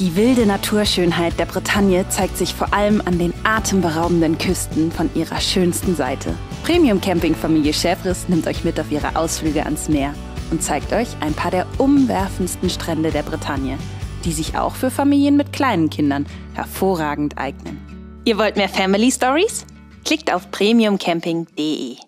Die wilde Naturschönheit der Bretagne zeigt sich vor allem an den atemberaubenden Küsten von ihrer schönsten Seite. Premium Camping Familie Ćevriz nimmt euch mit auf ihre Ausflüge ans Meer und zeigt euch ein paar der umwerfendsten Strände der Bretagne, die sich auch für Familien mit kleinen Kindern hervorragend eignen. Ihr wollt mehr Family Stories? Klickt auf premiumcamping.de.